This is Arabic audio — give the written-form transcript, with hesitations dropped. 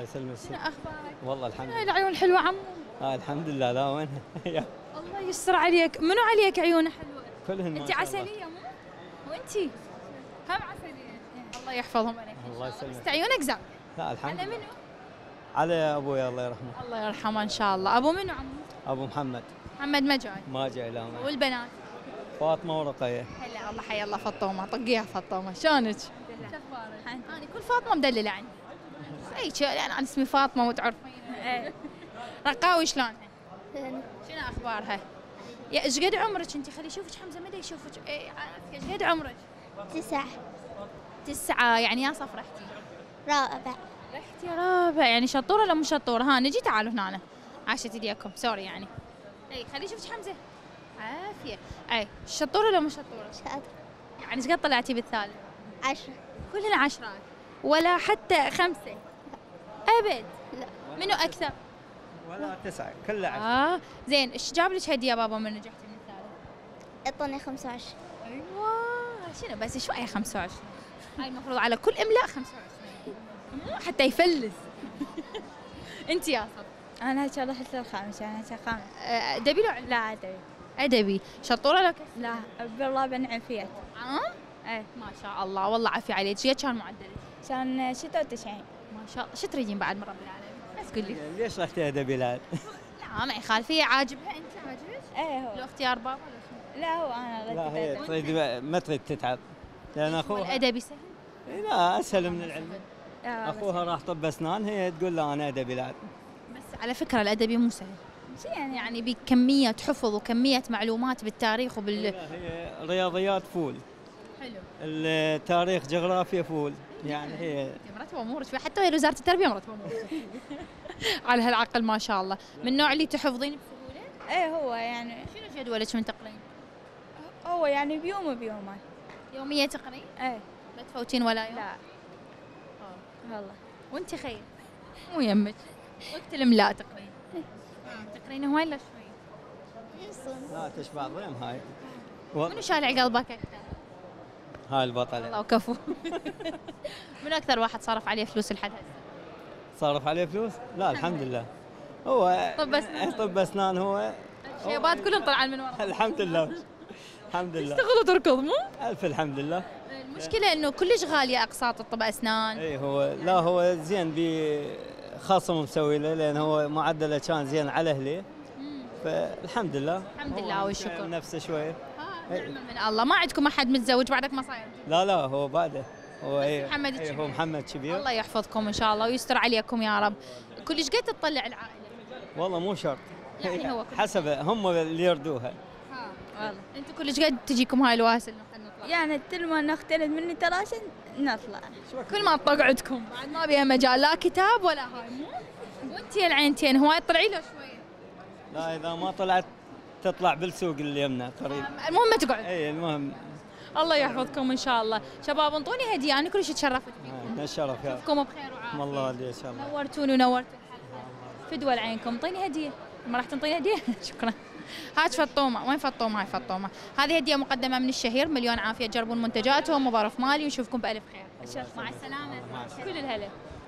الله يسلمك. شنو اخبارك؟ والله الحمد لله. هاي العيون حلوه عمو. الحمد لله. لا وين الله يستر عليك. منو عليك عيونه حلوه؟ كلهن. انت عسليه مو؟ وانتي هم عسليه. الله يحفظهم عليك. الله يسلمك. بس عيونك زاويه. لا الحمد لله. على منو؟ على ابوي الله يرحمه. الله يرحمه ان شاء الله. ابو منو عمو؟ ابو محمد. محمد ما جاي. ما جاي لا. والبنات؟ فاطمه ورقيه. هلا الله حي الله فطومه. طقيها فطومه. شلونك؟ شو اخبارك؟ انا كل فاطمه مدلله عني. اي شيء انا اسمي فاطمه وتعرفين. رقاوي شلون؟ شنو اخبارها؟ يا ايش قد عمرك انت؟ خلي يشوفك حمزه ما يشوفك. ايش قد عمرك؟ 9. 9 يعني يا صف رحتي؟ رابع. رحتي رابع يعني شطوره ولا مو شطوره؟ ها نجي تعالوا هنا أنا. عاشت ايديكم سوري يعني. اي خلي يشوفك حمزه. عافيه. اي شطوره ولا مو شطوره؟ شاطره. يعني ايش قد طلعتي بالثالث؟ 10. كلنا 10 ولا حتى 5 ابد؟ لا. منو اكثر؟ ولا 9 كله 10. زين ايش جاب لك هديه بابا من نجحتي من الثالث؟ اعطوني 25. ايوه شنو بس شويه 25 هاي المفروض على كل املاء 25 حتى يفلس. انت يا صف؟ انا ان شاء الله حتى الخامس يعني حتى الخامس. ادبي لو لا ادبي؟ ادبي. شطوره لك؟ لا بالله بنعم فيها. ايه ما شاء الله والله عافيه عليك. شو كان معدلك؟ كان 96. ما شاء الله. شو تريدين بعد من رب العالمين؟ بس قولي ليش رحتي ادبي بعد؟ لا ما يخالف. هي عاجبها انت؟ عاجبك؟ ايه هو. لو اختيار بابا ولا لا هو انا لا هي تريد ما تريد تتعب لان اخوها الادبي سهل؟ لا اسهل من العلم. اخوها راح طب اسنان هي تقول لا انا ادبي بعد. بس على فكره الادبي مو سهل. يعني بكميه حفظ وكميه معلومات بالتاريخ وبال هي رياضيات فول. حلو. التاريخ جغرافيا فول يعني هي مرتبه امورك. حتى هي وزاره التربيه مرتبه امورك على هالعقل ما شاء الله. من النوع اللي تحفظين بسهوله؟ ايه هو يعني. شنو جدولك من تقرين؟ هو يعني بيوم بيومه يوميه تقرين؟ ايه ما تفوتين ولا يوم؟ لا والله. وانت خير مو يمك وقت الاملاء تقرين؟ تقرين هواي ولا شوي؟ لا تشبع ضيم هاي. منو شالع قلبك اكثر؟ هاي البطلة. الله وكفو. من أكثر واحد صارف عليه فلوس لحد هسه؟ صارف عليه فلوس؟ لا الحمد لله. هو طب أسنان. طب أسنان هو الشيبات كلهم طلعان من ورا. الحمد لله. الحمد لله. تشتغل وتركض مو؟ ألف الحمد لله. المشكلة إنه كلش غالية أقساط الطب أسنان. إي هو لا هو زين بخصم مسوي له لأن هو معدله كان زين على أهله. فالحمد لله. الحمد لله والشكر. نفسه شوية. نعمة من الله. ما عندكم احد متزوج بعدك ما صاير؟ لا هو بعده هو محمد الشبير. هو محمد الشبير. الله يحفظكم ان شاء الله ويستر عليكم يا رب. كلش قد تطلع العائله؟ والله مو شرط يعني هو حسب هم اللي يردوها. والله انتم كلش قد تجيكم هاي الواسل نطلع يعني كل ما نختلف مني تراشن نطلع كل ما تطق عندكم بعد ما بيها مجال لا كتاب ولا هاي. وانت العينتين هواي طلعي له شويه. لا اذا ما طلعت تطلع بالسوق اليمنى قريب. المهم ما تقعد. اي المهم. الله يحفظكم ان شاء الله. شباب انطوني هديه انا كلش اتشرفت فيكم. الشرف يا رب. اشوفكم بخير وعافيه. الله يهديك ان شاء الله. نورتوني ونورتوا الحلقه. فدوه لعينكم. انطيني هديه. ما راح تنطيني هديه؟ شكرا. هات فطومه. وين فطومه؟ هاي فطومه. هذه هديه مقدمه من الشهير. مليون عافيه. تجربون منتجاتهم وظرف مالي ونشوفكم بالف خير. مع السلامه. كل الهلا.